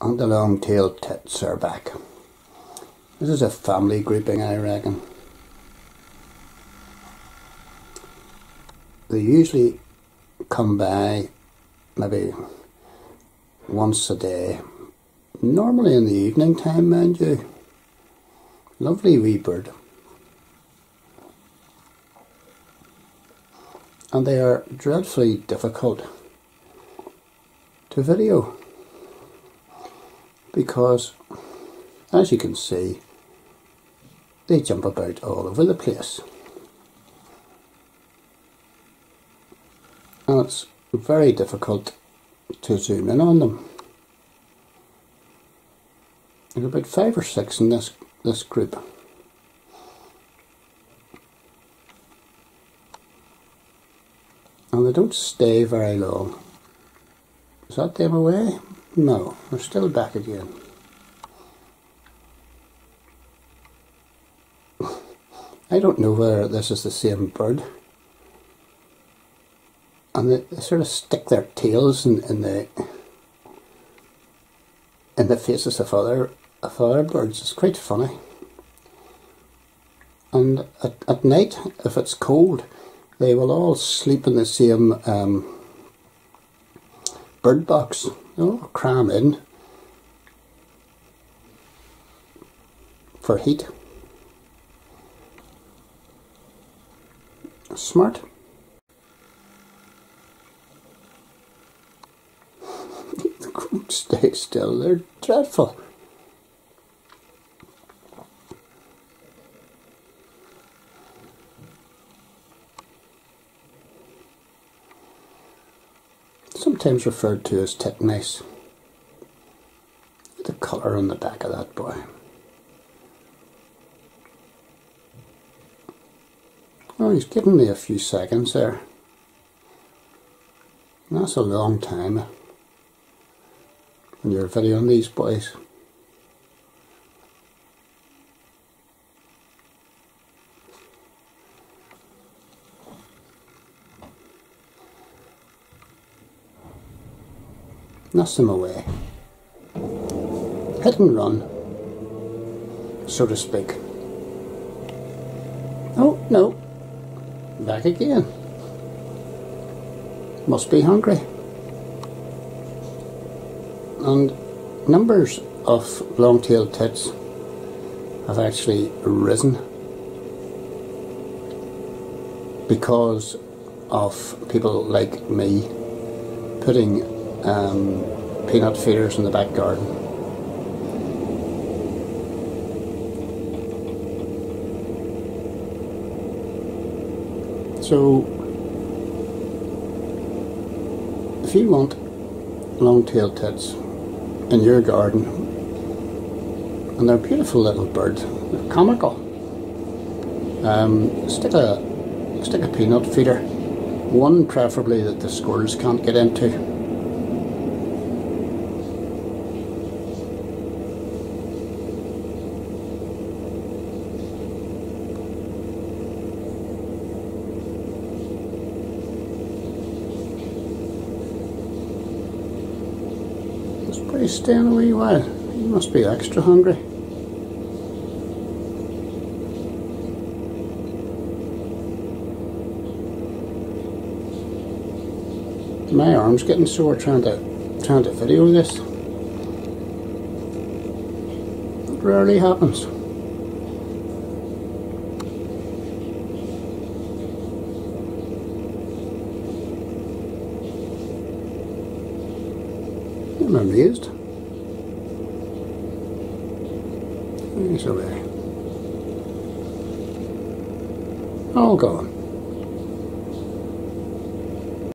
and the long-tailed tits are back. This is a family grouping, I reckon. They usually come by maybe once a day, normally in the evening time, mind you. Lovely wee bird. And they are dreadfully difficult to video because, as you can see, they jump about all over the place. And it's very difficult to zoom in on them. There's about 5 or 6 in this group. And they don't stay very long. Is that them away? No, they're still back again. I don't know whether this is the same bird. And they sort of stick their tails in the faces of other birds. It's quite funny. And at night, if it's cold, they will all sleep in the same bird box. They'll all cram in for heat. Smart. They couldn't stay still. They're dreadful. Sometimes referred to as titmice. The colour on the back of that boy. Oh, he's given me a few seconds there. And that's a long time when you're videoing these boys. That's them away. Hit and run, so to speak. Oh, no. Back again. Must be hungry. And numbers of long-tailed tits have actually risen because of people like me putting peanut feeders in the back garden. So, if you want long-tailed tits in your garden, and they're beautiful little birds, they're comical, stick a peanut feeder, one preferably that the squirrels can't get into. He's staying a wee while. He must be extra hungry. My arm's getting sore trying to video this. It rarely happens. I'm amazed. He's away. All gone.